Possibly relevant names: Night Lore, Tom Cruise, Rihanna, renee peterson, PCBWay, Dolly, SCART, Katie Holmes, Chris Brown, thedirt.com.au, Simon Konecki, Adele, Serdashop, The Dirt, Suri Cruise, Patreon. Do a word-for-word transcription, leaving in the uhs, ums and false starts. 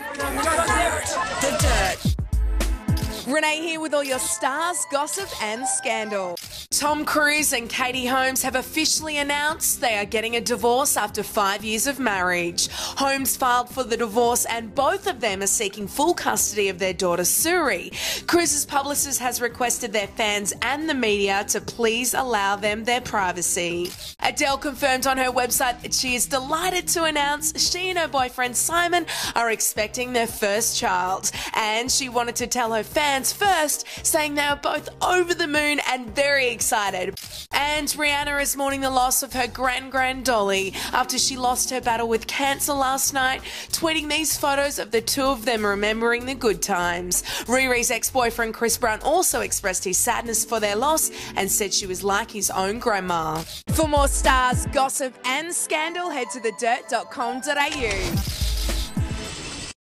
The Dirt. Renee here with all your stars, gossip and scandal. Tom Cruise and Katie Holmes have officially announced they are getting a divorce after five years of marriage. Holmes filed for the divorce and both of them are seeking full custody of their daughter Suri. Cruise's publicist has requested their fans and the media to please allow them their privacy. Adele confirmed on her website that she is delighted to announce she and her boyfriend Simon are expecting their first child. And she wanted to tell her fans first, saying they are both over the moon and very excited. Excited. And Rihanna is mourning the loss of her grand-grand Dolly after she lost her battle with cancer last night, tweeting these photos of the two of them remembering the good times. Riri's ex-boyfriend Chris Brown also expressed his sadness for their loss and said she was like his own grandma. For more stars, gossip and scandal, head to the dirt dot com dot a u.